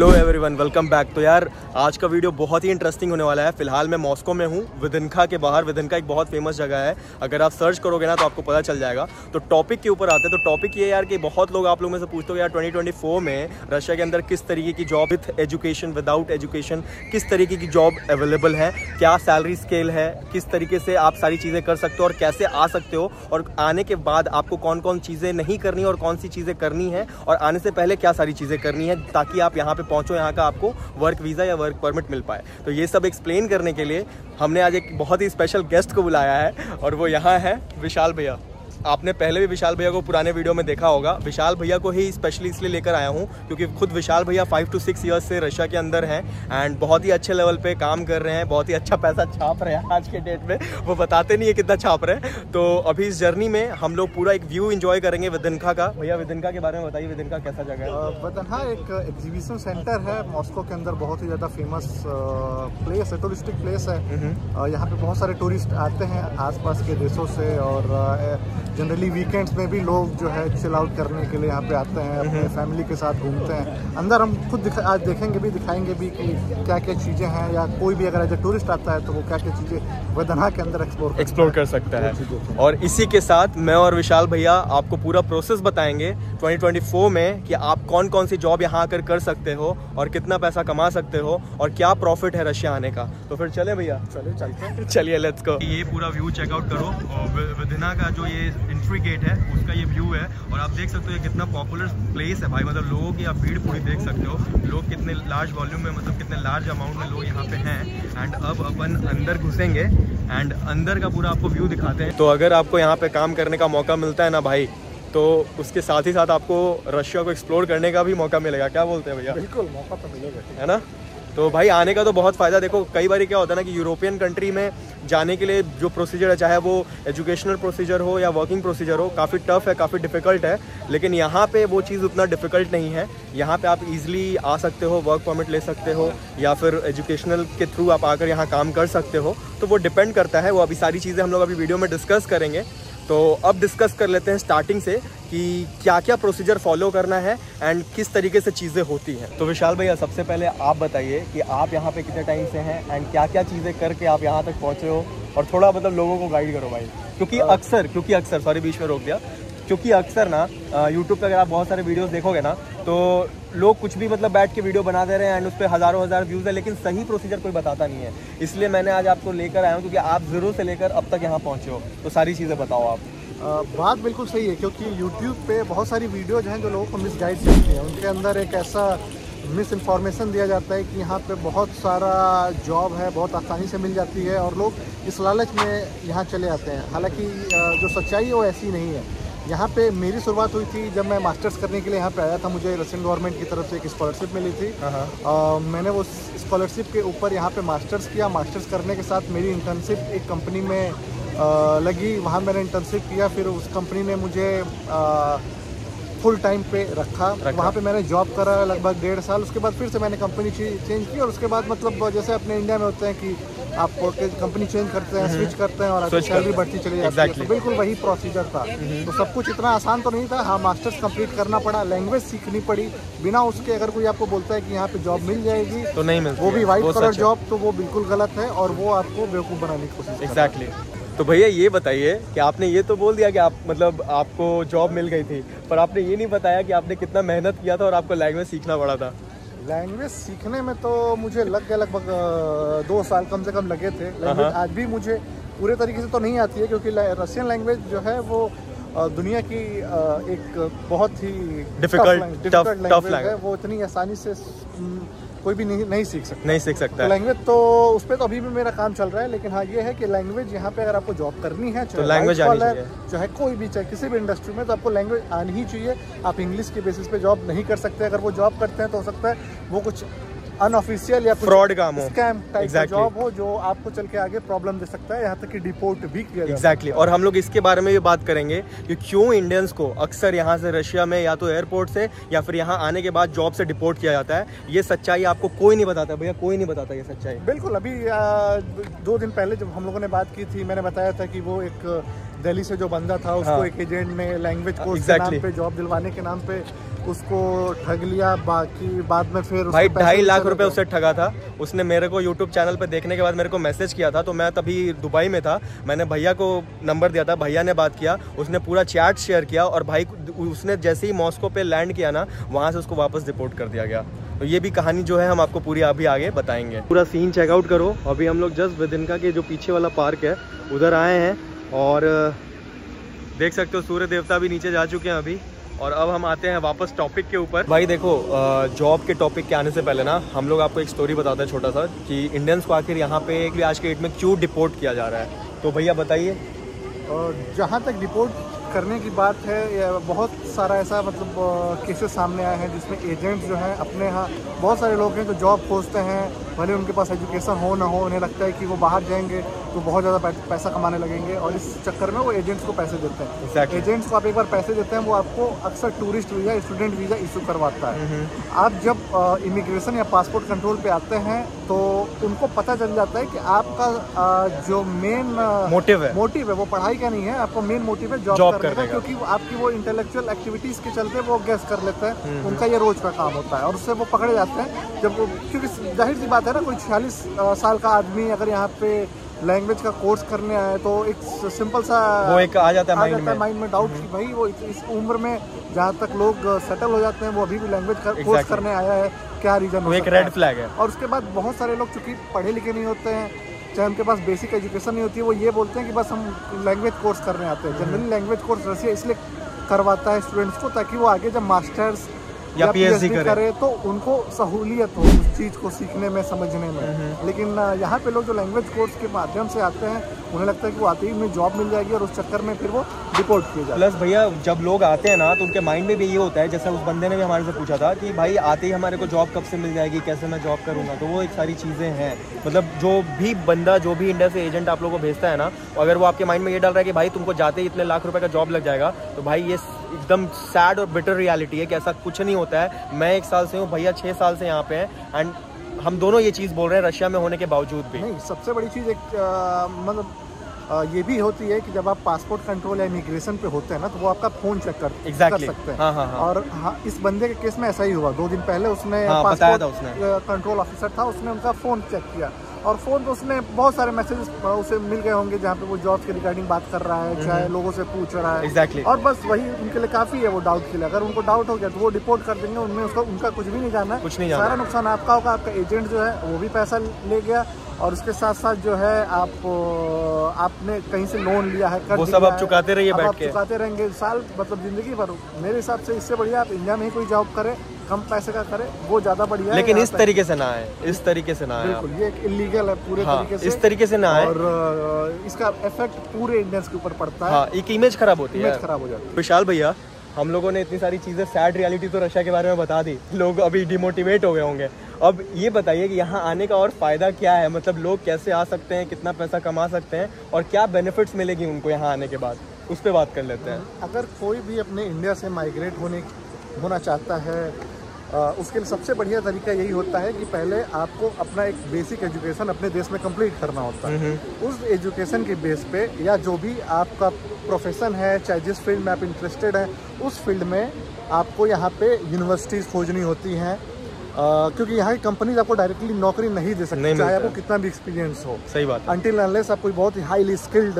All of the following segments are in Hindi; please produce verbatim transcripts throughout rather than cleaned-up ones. Hello everyone, welcome back. तो यार आज का वीडियो बहुत ही इंटरेस्टिंग होने वाला है। फिलहाल मैं मॉस्को में हूँ, वीडीएनका के बाहर। वीडीएनका एक बहुत फेमस जगह है, अगर आप सर्च करोगे ना तो आपको पता चल जाएगा। तो टॉपिक के ऊपर आते हैं। तो टॉपिक ये यार कि बहुत लोग आप लोग में से पूछते हो यार ट्वेंटी ट्वेंटी फोर में रशिया के अंदर किस तरीके की job with education, without education, किस तरीके की जॉब अवेलेबल है, क्या सैलरी स्केल है, किस तरीके से आप सारी चीज़ें कर सकते हो और कैसे आ सकते हो, और आने के बाद आपको कौन कौन चीज़ें नहीं करनी और कौन सी चीज़ें करनी है, और आने से पहले क्या सारी चीज़ें करनी है ताकि आप यहाँ पहुंचो, यहाँ का आपको वर्क वीज़ा या वर्क परमिट मिल पाए। तो ये सब एक्सप्लेन करने के लिए हमने आज एक बहुत ही स्पेशल गेस्ट को बुलाया है और वो यहाँ है विशाल भैया। आपने पहले भी विशाल भैया को पुराने वीडियो में देखा होगा। विशाल भैया को ही स्पेशली इसलिए लेकर आया हूँ क्योंकि खुद विशाल भैया फाइव टू सिक्स इयर्स से रशिया के अंदर हैं एंड बहुत ही अच्छे लेवल पे काम कर रहे हैं, बहुत ही अच्छा पैसा छाप रहे हैं आज के डेट में। वो बताते नहीं है कितना छाप रहे हैं। तो अभी इस जर्नी में हम लोग पूरा एक व्यू इन्जॉय करेंगे वीडीएनका का। भैया वीडीएनका के बारे में बताइए, वीडीएनका कैसा जगह है? वीडीएनका एक एग्जीबिशन सेंटर है मॉस्को के अंदर, बहुत ही ज़्यादा फेमस प्लेस है, टूरिस्टिक प्लेस है। यहाँ पर बहुत सारे टूरिस्ट आते हैं आसपास के देशों से और जनरली वीकेंड्स में भी लोग जो है चिल आउट करने के लिए यहाँ पे आते हैं, अपने फैमिली के साथ घूमते हैं। अंदर हम खुद आज देखेंगे भी, दिखाएंगे भी कि क्या क्या चीज़ें हैं, या कोई भी अगर एज ए टूरिस्ट आता है तो वो क्या क्या चीज़ें वीडीएनका के अंदर एक्सप्लोर एक्सप्लोर कर सकता है। और इसी के साथ मैं और विशाल भैया आपको पूरा प्रोसेस बताएंगे ट्वेंटी ट्वेंटी फोर में कि आप कौन कौन सी जॉब यहाँ आकर कर सकते हो और कितना पैसा कमा सकते हो और क्या प्रॉफिट है रशिया आने का। तो फिर चले भैया, चलो चलते, चलिए लेट्स गो। ये पूरा व्यू चेकआउट करो और वीडीएनका का जो ये एंट्री गेट है उसका ये व्यू है और आप देख सकते हो ये कितना पॉपुलर प्लेस है भाई। मतलब लोगों की आप भीड़ पूरी देख सकते हो, लोग कितने लार्ज वॉल्यूम में, मतलब कितने लार्ज अमाउंट में लोग यहाँ पे हैं। एंड अब अपन अंदर घुसेंगे एंड अंदर का पूरा आपको व्यू दिखाते हैं। तो अगर आपको यहाँ पे काम करने का मौका मिलता है ना भाई, तो उसके साथ ही साथ आपको रशिया को एक्सप्लोर करने का भी मौका मिलेगा। क्या बोलते हैं भैया? बिल्कुल मौका तो मिलेगा, है ना। तो भाई आने का तो बहुत फ़ायदा। देखो कई बार क्या होता है ना कि यूरोपियन कंट्री में जाने के लिए जो प्रोसीजर है, चाहे वो एजुकेशनल प्रोसीजर हो या वर्किंग प्रोसीजर हो, काफ़ी टफ है, काफ़ी डिफ़िकल्ट है। लेकिन यहाँ पे वो चीज़ उतना डिफ़िकल्ट नहीं है। यहाँ पे आप इजीली आ सकते हो, वर्क परमिट ले सकते हो या फिर एजुकेशनल के थ्रू आप आकर यहाँ काम कर सकते हो। तो वो डिपेंड करता है। वो अभी सारी चीज़ें हम लोग अभी वीडियो में डिस्कस करेंगे। तो अब डिस्कस कर लेते हैं स्टार्टिंग से कि क्या क्या प्रोसीजर फॉलो करना है एंड किस तरीके से चीज़ें होती हैं। तो विशाल भैया सबसे पहले आप बताइए कि आप यहाँ पे कितने टाइम से हैं एंड क्या क्या चीज़ें करके आप यहाँ तक पहुँचे हो, और थोड़ा मतलब लोगों को गाइड करो भाई। क्योंकि अक्सर क्योंकि अक्सर सॉरी बीच में रोक दिया क्योंकि अक्सर ना यूट्यूब पर अगर आप बहुत सारे वीडियोस देखोगे ना तो लोग कुछ भी मतलब बैठ के वीडियो बना दे रहे हैं एंड उस पर हज़ारों हज़ार व्यूज़ है, लेकिन सही प्रोसीजर कोई बताता नहीं है। इसलिए मैंने आज आपको लेकर आया हूँ क्योंकि आप ज़ीरो से लेकर अब तक यहाँ पहुँचे हो। तो सारी चीज़ें बताओ आप। आ, बात बिल्कुल सही है क्योंकि यूट्यूब पे बहुत सारी वीडियोज़ हैं जो लोगों को मिस गाइड करती हैं। उनके अंदर एक ऐसा मिस इन्फॉर्मेशन दिया जाता है कि यहाँ पे बहुत सारा जॉब है, बहुत आसानी से मिल जाती है और लोग इस लालच में यहाँ चले आते हैं। हालांकि जो सच्चाई है वो ऐसी नहीं है। यहाँ पे मेरी शुरुआत हुई थी जब मैं मास्टर्स करने के लिए यहाँ पे आया था। मुझे रशियन गवर्नमेंट की तरफ से एक स्कॉलरशिप मिली थी। आ, मैंने वो स्कॉलरशिप के ऊपर यहाँ पे मास्टर्स किया। मास्टर्स करने के साथ मेरी इंटर्नशिप एक कंपनी में आ, लगी, वहाँ मैंने इंटर्नशिप किया। फिर उस कंपनी ने मुझे आ, फुल टाइम पे रखा, रखा। वहाँ पे मैंने जॉब करा लगभग डेढ़ साल। उसके बाद फिर से मैंने कंपनी चेंज की और उसके बाद मतलब जैसे अपने इंडिया में होते हैं कि आप कंपनी चेंज करते हैं, स्विच करते हैं और आपकी सैलरी बढ़ती चली जाती है। तो बिल्कुल वही प्रोसीजर था। तो सब कुछ इतना आसान तो नहीं था। हाँ, मास्टर्स कंप्लीट करना पड़ा, लैंग्वेज सीखनी पड़ी। बिना उसके अगर कोई आपको बोलता है कि यहाँ पे जॉब मिल जाएगी तो नहीं मिलती, वो भी वाइट कलर जॉब, तो वो बिल्कुल गलत है और वो आपको बेवकूफ़ बनाने की कोशिश। एग्जैक्टली। तो भैया ये बताइए कि आपने ये तो बोल दिया कि आप मतलब आपको जॉब मिल गई थी, पर आपने ये नहीं बताया कि आपने कितना मेहनत किया था और आपको लैंग्वेज सीखना पड़ा था। लैंग्वेज सीखने में तो मुझे लग गया लगभग दो साल कम से कम लगे थे। लैंग्वेज आज भी मुझे पूरे तरीके से तो नहीं आती है क्योंकि रशियन लैंग्वेज जो है वो दुनिया की एक बहुत ही डिफिकल्ट डिफिकल्ट है। वो इतनी आसानी से कोई भी नहीं नहीं सीख सकता नहीं सीख सकता लैंग्वेज। तो, तो उस पर तो अभी भी मेरा काम चल रहा है। लेकिन हाँ ये है कि लैंग्वेज यहाँ पे अगर आपको जॉब करनी है, चाहे लैंग्वेज आनी चाहिए, चाहे कोई भी, चाहे किसी भी इंडस्ट्री में, तो आपको लैंग्वेज आनी ही चाहिए। आप इंग्लिश के बेसिस पे जॉब नहीं कर सकते। अगर वो जॉब करते हैं तो हो सकता है वो कुछ अनऑफिशियल या फ्रॉड काम हो, स्कैम टाइप का जॉब हो जो आपको चल के आगे प्रॉब्लम दे सकता है, यहाँ तक कि डिपोर्ट भी किया। एग्जैक्टली। और हम लोग इसके बारे में भी बात करेंगे कि क्यों इंडियंस को अक्सर यहाँ से रशिया में या तो एयरपोर्ट से या फिर यहाँ आने के बाद जॉब से डिपोर्ट किया जाता है। ये सच्चाई आपको कोई नहीं बताता भैया, कोई नहीं बताता ये सच्चाई। बिल्कुल। अभी दो दिन पहले जब हम लोगों ने बात की थी, मैंने बताया था कि वो एक दिल्ली से जो बंदा था उसको हाँ। एक एजेंट ने लैंग्वेज कोर्स के नाम पे, जॉब दिलवाने के नाम पे उसको ठग लिया, बाकी बाद में फिर भाई ढाई लाख रुपए उससे ठगा था उसने। मेरे को यूट्यूब चैनल पे देखने के बाद मेरे को मैसेज किया था, तो मैं तभी दुबई में था। मैंने भैया को नंबर दिया था, भैया ने बात किया, उसने पूरा चैट शेयर किया और भाई उसने जैसे ही मॉस्को पे लैंड किया ना, वहाँ से उसको वापस डिपोर्ट कर दिया गया। तो ये भी कहानी जो है हम आपको पूरी अभी आगे बताएंगे। पूरा सीन चेकआउट करो। अभी हम लोग जस्ट वेदिनका के जो पीछे वाला पार्क है उधर आए हैं और देख सकते हो सूर्य देवता भी नीचे जा चुके हैं अभी। और अब हम आते हैं वापस टॉपिक के ऊपर। भाई देखो जॉब के टॉपिक के आने से पहले ना हम लोग आपको एक स्टोरी बताते हैं छोटा सा कि इंडियंस को आखिर यहाँ पे एक आज के डेट में क्यों डिपोर्ट किया जा रहा है। तो भैया बताइए। और जहाँ तक डिपोर्ट करने की बात है, बहुत सारा ऐसा मतलब केसेस सामने आए हैं जिसमें एजेंट्स जो हैं अपने यहाँ बहुत सारे लोग हैं जो जॉब खोजते हैं, भले उनके पास एजुकेशन हो ना हो, उन्हें लगता है कि वो बाहर जाएंगे तो बहुत ज़्यादा पैसा कमाने लगेंगे और इस चक्कर में वो एजेंट्स को पैसे देते हैं। exactly. एजेंट्स को आप एक बार पैसे देते हैं, वो आपको अक्सर tourist visa, student visa issue करवाता है। mm -hmm. आप जब इमिग्रेशन या पासपोर्ट कंट्रोल पर आते हैं तो उनको पता चल जाता है कि आपका आ, जो मेन मोटिव है मोटिव है वो पढ़ाई का नहीं है, आपका मेन मोटिव है जॉब करने का, क्योंकि आपकी वो इंटेलेक्चुअल एक्टिविटीज़ के चलते वो गेस कर लेते हैं। उनका ये रोज का काम होता है और उससे वो पकड़े जाते हैं। जब वो, क्योंकि जाहिर सी बात है ना, कोई छियालीस साल का आदमी अगर यहाँ पे लैंग्वेज का कोर्स करने आए तो एक सिंपल सा वो एक आ जाता है माइंड में, माइंड में डाउट कि भाई वो इस उम्र में जहाँ तक लोग सेटल हो जाते हैं वो अभी भी लैंग्वेज का exactly. कोर्स करने आया है, क्या रीज़न हो, एक रेड फ्लैग है। और उसके बाद बहुत सारे लोग चूँकि पढ़े लिखे नहीं होते हैं, चाहे उनके पास बेसिक एजुकेशन नहीं होती है, वो ये बोलते हैं कि बस हम लैंग्वेज कोर्स करने आते हैं। जनरली लैंग्वेज कोर्स रशिया इसलिए करवाता है स्टूडेंट्स को ताकि वो आगे जब मास्टर्स या पीएचडी करे तो उनको सहूलियत हो उस चीज़ को सीखने में, समझने में। लेकिन यहाँ पे लोग जो लैंग्वेज कोर्स के माध्यम से आते हैं उन्हें लगता है कि वो आते ही उन्हें जॉब मिल जाएगी और उस चक्कर में फिर वो डिपोर्ट किए जाते हैं। प्लस भैया जब लोग आते हैं ना तो उनके माइंड में भी ये होता है, जैसे उस बंदे ने भी हमारे से पूछा था कि भाई आते ही हमारे को जॉब कब से मिल जाएगी, कैसे मैं जॉब करूँगा, तो वो एक सारी चीज़ें हैं। मतलब जो भी बंदा, जो भी इंडिया से एजेंट आप लोगों को भेजता है ना, अगर वो आपके माइंड में ये डाल रहा है कि भाई तुमको जाते ही इतने लाख रुपये का जॉब लग जाएगा, तो भाई ये एकदम सैड और बिटर रियलिटी है कि ऐसा कुछ नहीं होता है। मैं एक साल से हूँ, भैया छः साल से यहाँ पे हैं एंड हम दोनों ये चीज़ बोल रहे हैं रशिया में होने के बावजूद भी। नहीं, सबसे बड़ी चीज़ एक आ, मतलब आ, ये भी होती है कि जब आप पासपोर्ट कंट्रोल या इमिग्रेशन पे होते हैं ना तो वो आपका फ़ोन चेक कर, exactly. कर सकते हैं। हाँ, हाँ, हाँ। और हाँ, इस बंदे के केस में ऐसा ही हुआ। दो दिन पहले उसने हाँ, पासपोर्ट कंट्रोल ऑफिसर था, उसने उनका फ़ोन चेक किया और फ़ोन तो उसने बहुत सारे मैसेजेस उसे मिल गए होंगे जहाँ पे वो जॉब के रिगार्डिंग बात कर रहा है, चाहे लोगों से पूछ रहा है। exactly. और बस वही उनके लिए काफ़ी है वो डाउट के लिए। अगर उनको डाउट हो गया तो वो रिपोर्ट कर देंगे, उनमें उसका उनका कुछ भी नहीं जाना है, कुछ नहीं जाना। सारा नुकसान आपका होगा, आपका एजेंट जो है वो भी पैसा ले गया और उसके साथ साथ जो है आप आपने कहीं से लोन लिया है, कर्ज वो सब आप चुकाते रहिए, बैठ के चुकाते रहेंगे साल, मतलब जिंदगी भर। मेरे हिसाब से इससे बढ़िया आप इंडिया में ही कोई जॉब करें, कम पैसे का करें, वो ज़्यादा बढ़िया है। लेकिन इस तरीके से ना आए, इस तरीके से ना आए, बिल्कुल ये एक इलीगल है पूरे हाँ, तरीके से, इस तरीके से ना आए और इसका इफेक्ट पूरे इंडियंस के ऊपर पड़ता है, एक इमेज खराब होती है, खराब हो जाती है। विशाल भैया, हम लोगों ने इतनी सारी चीज़ें, सैड रियलिटी तो रशिया के बारे में बता दी, लोग अभी डिमोटिवेट हो गए होंगे। अब ये बताइए कि यहाँ आने का और फ़ायदा क्या है, मतलब लोग कैसे आ सकते हैं, कितना पैसा कमा सकते हैं और क्या बेनिफिट्स मिलेगी उनको यहाँ आने के बाद, उस पर बात कर लेते हैं। अगर कोई भी अपने इंडिया से माइग्रेट होने होना चाहता है आ, उसके लिए सबसे बढ़िया तरीका यही होता है कि पहले आपको अपना एक बेसिक एजुकेशन अपने देश में कंप्लीट करना होता है। उस एजुकेशन के बेस पे या जो भी आपका प्रोफेशन है, चाहे जिस फील्ड में आप इंटरेस्टेड हैं उस फील्ड में आपको यहाँ पे यूनिवर्सिटीज़ खोजनी होती हैं, क्योंकि यहाँ की कंपनीज आपको डायरेक्टली नौकरी नहीं दे सकती, चाहे आपको कितना भी एक्सपीरियंस हो। सही बात है। अनटिल अनलेस आप कोई बहुत ही हाईली स्किल्ड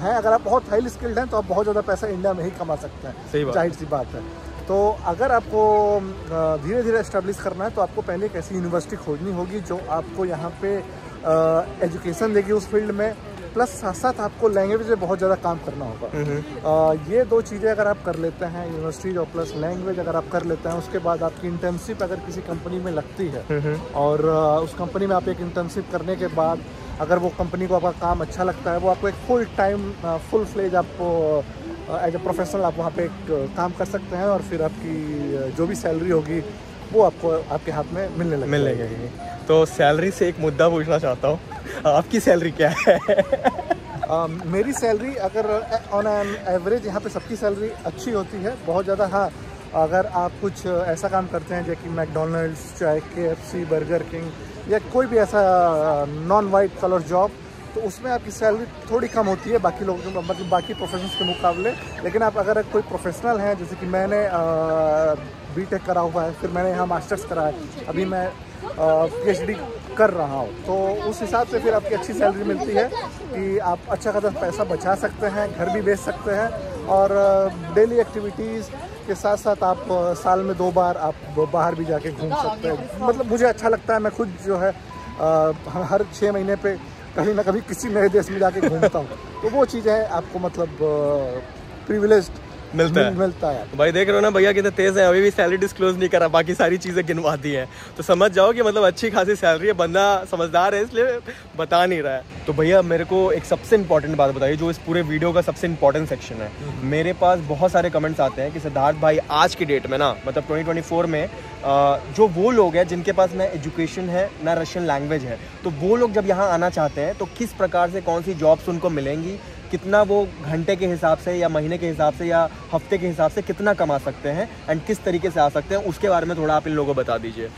है, अगर आप बहुत हाईली स्किल्ड हैं तो आप बहुत ज़्यादा पैसा इंडिया में ही कमा सकते हैं, जाहिर सी बात है। तो अगर आपको धीरे धीरे इस्टेब्लिश करना है तो आपको पहले एक ऐसी यूनिवर्सिटी खोजनी होगी जो आपको यहाँ पे एजुकेशन देगी उस फील्ड में, प्लस साथ साथ आपको लैंग्वेज में बहुत ज़्यादा काम करना होगा। ये दो चीज़ें अगर आप कर लेते हैं, यूनिवर्सिटी और प्लस लैंग्वेज अगर आप कर लेते हैं, उसके बाद आपकी इंटर्नशिप अगर किसी कंपनी में लगती है और उस कंपनी में आप एक इंटर्नशिप करने के बाद अगर वो कंपनी को आपका काम अच्छा लगता है, वो आपको एक फुल टाइम फुल फ्लेज आपको एज ए प्रोफेशनल आप वहाँ पे एक काम कर सकते हैं और फिर आपकी जो भी सैलरी होगी वो आपको आपके हाथ में मिलने लगे मिलने लगेगी। तो सैलरी से एक मुद्दा पूछना चाहता हूँ, आपकी सैलरी क्या है? आ, मेरी सैलरी अगर ऑन एन एवरेज यहाँ पे सबकी सैलरी अच्छी होती है बहुत ज़्यादा। हाँ, अगर आप कुछ ऐसा काम करते हैं जैसे कि मैकडोनल्ड्स, चाहे के एफ सी, बर्गर किंग या कोई भी ऐसा नॉन वाइट कलर जॉब, तो उसमें आपकी सैलरी थोड़ी कम होती है बाकी लोगों के मतलब बाकी प्रोफेशंस के मुकाबले। लेकिन आप अगर कोई प्रोफेशनल हैं, जैसे कि मैंने बीटेक करा हुआ है, फिर मैंने यहाँ मास्टर्स करा है, अभी मैं पीएचडी कर रहा हूँ, तो उस हिसाब से फिर आपकी अच्छी सैलरी मिलती है कि आप अच्छा खासा पैसा बचा सकते हैं, घर भी बेच सकते हैं और डेली एक्टिविटीज़ के साथ साथ आप साल में दो बार आप बाहर भी जाके घूम सकते हैं। मतलब मुझे अच्छा लगता है, मैं खुद जो है हर छः महीने पे कहीं ना कहीं किसी नए देश में जाके घूमता हूँ, तो वो चीज़ें आपको मतलब प्रिविलेज मिलता है मिलता है भाई। देख रहे हो ना भैया कितने तेज है, अभी भी सैलरी डिस्क्लोज नहीं करा, बाकी सारी चीज़ें गिनवा दी हैं, तो समझ जाओ कि मतलब अच्छी खासी सैलरी है, बंदा समझदार है इसलिए बता नहीं रहा है। तो भैया मेरे को एक सबसे इंपॉर्टेंट बात बताइए जो इस पूरे वीडियो का सबसे इंपॉर्टेंट सेक्शन है। मेरे पास बहुत सारे कमेंट्स आते हैं कि सिद्धार्थ भाई आज की डेट में ना मतलब ट्वेंटी ट्वेंटी फोर में जो वो लोग हैं जिनके पास ना एजुकेशन है ना रशियन लैंग्वेज है, तो वो लोग जब यहाँ आना चाहते हैं तो किस प्रकार से कौन सी जॉब्स उनको मिलेंगी, कितना वो घंटे के हिसाब से या महीने के हिसाब से या हफ्ते के हिसाब से कितना कमा सकते हैं एंड किस तरीके से आ सकते हैं, उसके बारे में थोड़ा आप इन लोगों को बता दीजिए।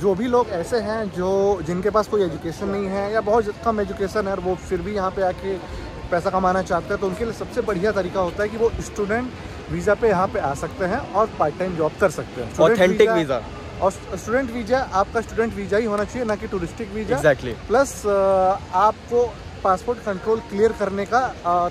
जो भी लोग ऐसे हैं जो जिनके पास कोई एजुकेशन नहीं है या बहुत कम एजुकेशन है और वो फिर भी यहाँ पे आके पैसा कमाना चाहते हैं, तो उनके लिए सबसे बढ़िया तरीका होता है कि वो स्टूडेंट वीज़ा पे यहाँ पे आ सकते हैं और पार्ट टाइम जॉब कर सकते हैं। ऑथेंटिक वीज़ा और स्टूडेंट वीज़ा आपका स्टूडेंट वीज़ा ही होना चाहिए, ना कि टूरिस्टिक वीज़ा। एग्जैक्टली। प्लस आपको पासपोर्ट कंट्रोल क्लियर करने का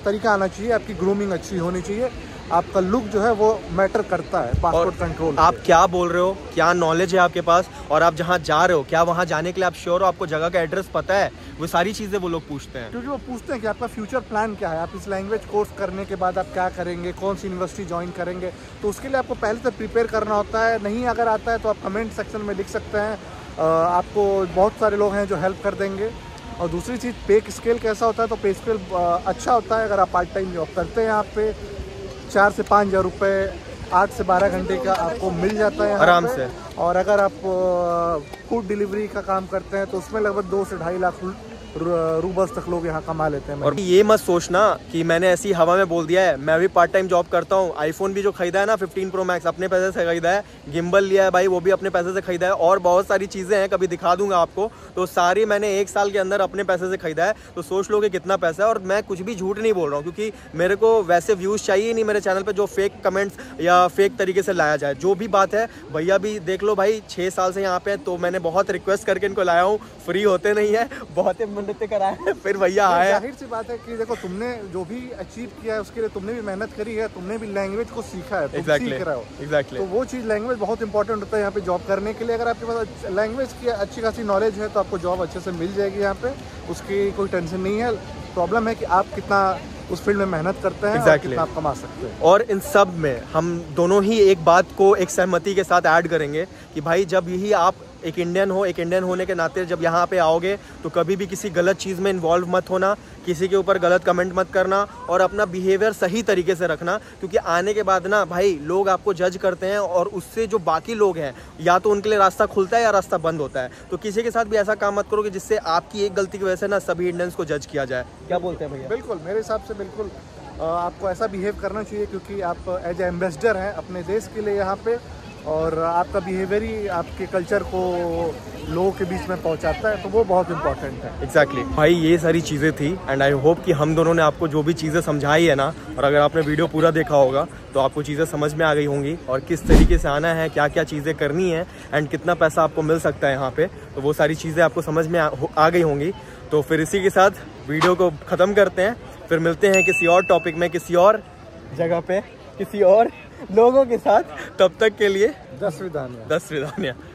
तरीका आना चाहिए, आपकी ग्रूमिंग अच्छी होनी चाहिए, आपका लुक जो है वो मैटर करता है पासपोर्ट कंट्रोल। आप क्या बोल रहे हो, क्या नॉलेज है आपके पास और आप जहाँ जा रहे हो क्या वहाँ जाने के लिए आप श्योर हो, आपको जगह का एड्रेस पता है, वो सारी चीज़ें वो लोग पूछते हैं। क्योंकि वो पूछते हैं कि आपका फ्यूचर प्लान क्या है, आप इस लैंग्वेज कोर्स करने के बाद आप क्या करेंगे, कौन सी यूनिवर्सिटी ज्वाइन करेंगे, तो उसके लिए आपको पहले से प्रिपेयर करना होता है। नहीं अगर आता है तो आप कमेंट सेक्शन में लिख सकते हैं, आपको बहुत सारे लोग हैं जो हेल्प कर देंगे। और दूसरी चीज़ पे स्केल कैसा होता है, तो पे स्केल अच्छा होता है। अगर आप पार्ट टाइम जॉब करते हैं यहाँ पे चार से पाँच हज़ार रुपये आठ से बारह घंटे का आपको मिल जाता है आराम से। और अगर आप फूड डिलीवरी का काम करते हैं तो उसमें लगभग दो से ढाई लाख रूबल्स तक लोग यहाँ कमा लेते हैं। और ये मत सोचना कि मैंने ऐसी हवा में बोल दिया है, मैं भी पार्ट टाइम जॉब करता हूँ। आईफोन भी जो खरीदा है ना फिफ्टीन प्रो मैक्स अपने पैसे से खरीदा है, गिम्बल लिया है भाई वो भी अपने पैसे से खरीदा है, और बहुत सारी चीज़ें हैं कभी दिखा दूंगा आपको, तो सारी मैंने एक साल के अंदर अपने पैसे से खरीदा है। तो सोच लो कि कितना पैसा है, और मैं कुछ भी झूठ नहीं बोल रहा हूँ क्योंकि मेरे को वैसे व्यूज़ चाहिए नहीं मेरे चैनल पर जो फेक कमेंट्स या फेक तरीके से लाया जाए। जो भी बात है भैया भी देख लो भाई, छः साल से यहाँ पे हैं तो मैंने बहुत रिक्वेस्ट करके इनको लाया हूँ, फ्री होते नहीं है, बहुत नृत्य कराया फिर भैया आया। जाहिर सी बात है कि देखो तुमने जो भी अचीव किया है उसके लिए तुमने भी मेहनत करी है, तुमने भी लैंग्वेज को सीखा है, तुम exactly, सीख रहे हो। exactly. तो वो चीज़ लैंग्वेज बहुत इंपॉर्टेंट होता है यहाँ पे जॉब करने के लिए। अगर आपके पास लैंग्वेज की अच्छी खासी नॉलेज है तो आपको जॉब अच्छे से मिल जाएगी यहाँ पे, उसकी कोई टेंशन नहीं है। प्रॉब्लम है कि आप कितना उस फील्ड में मेहनत करते हैं exactly. और आप कमा सकते हैं। और इन सब में हम दोनों ही एक बात को एक सहमति के साथ ऐड करेंगे कि भाई जब यही आप एक इंडियन हो, एक इंडियन होने के नाते जब यहाँ पे आओगे तो कभी भी किसी गलत चीज़ में इन्वॉल्व मत होना, किसी के ऊपर गलत कमेंट मत करना और अपना बिहेवियर सही तरीके से रखना। क्योंकि आने के बाद ना भाई लोग आपको जज करते हैं और उससे जो बाकी लोग हैं या तो उनके लिए रास्ता खुलता है या रास्ता बंद होता है। तो किसी के साथ भी ऐसा काम मत करो कि जिससे आपकी एक गलती की वजह से ना सभी इंडियंस को जज किया जाए। क्या बोलते हैं भैया? बिल्कुल, मेरे हिसाब से बिल्कुल आपको ऐसा बिहेव करना चाहिए क्योंकि आप एज एम्बेसडर हैं अपने देश के लिए यहाँ पर, और आपका बिहेवियर ही आपके कल्चर को लोगों के बीच में पहुंचाता है, तो वो बहुत इंपॉर्टेंट है। Exactly exactly. भाई ये सारी चीज़ें थी एंड आई होप कि हम दोनों ने आपको जो भी चीज़ें समझाई है ना, और अगर आपने वीडियो पूरा देखा होगा तो आपको चीज़ें समझ में आ गई होंगी और किस तरीके से आना है, क्या क्या चीज़ें करनी है एंड कितना पैसा आपको मिल सकता है यहाँ पर, तो वो सारी चीज़ें आपको समझ में आ, आ गई होंगी। तो फिर इसी के साथ वीडियो को ख़त्म करते हैं, फिर मिलते हैं किसी और टॉपिक में, किसी और जगह पर, किसी और लोगों के साथ। तब तक के लिए दस विधानियाँ दस विधानियाँ